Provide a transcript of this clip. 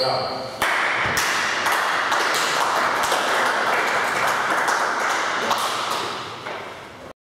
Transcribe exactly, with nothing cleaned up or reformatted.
Bravo.